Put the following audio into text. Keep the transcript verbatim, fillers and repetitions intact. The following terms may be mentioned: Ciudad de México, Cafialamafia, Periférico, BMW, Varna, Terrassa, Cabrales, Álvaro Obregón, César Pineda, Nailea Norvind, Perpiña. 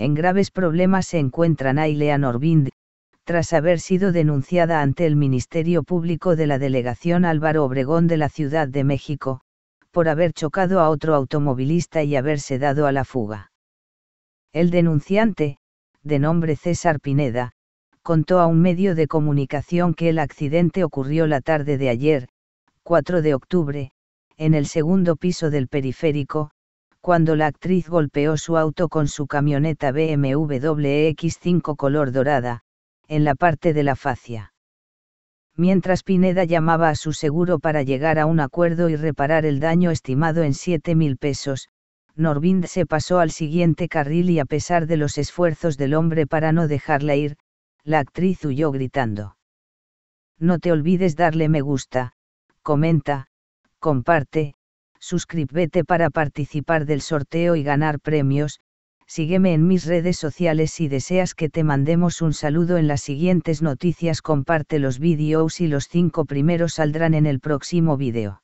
En graves problemas se encuentra Nailea Norvind, tras haber sido denunciada ante el Ministerio Público de la Delegación Álvaro Obregón de la Ciudad de México, por haber chocado a otro automovilista y haberse dado a la fuga. El denunciante, de nombre César Pineda, contó a un medio de comunicación que el accidente ocurrió la tarde de ayer, cuatro de octubre, en el segundo piso del Periférico, cuando la actriz golpeó su auto con su camioneta B M W E X cinco color dorada, en la parte de la fascia. Mientras Pineda llamaba a su seguro para llegar a un acuerdo y reparar el daño estimado en siete mil pesos, Norvind se pasó al siguiente carril y a pesar de los esfuerzos del hombre para no dejarla ir, la actriz huyó gritando: "No te olvides darle me gusta, comenta, comparte, suscríbete para participar del sorteo y ganar premios, sígueme en mis redes sociales si deseas que te mandemos un saludo en las siguientes noticias, comparte los vídeos y los cinco primeros saldrán en el próximo vídeo".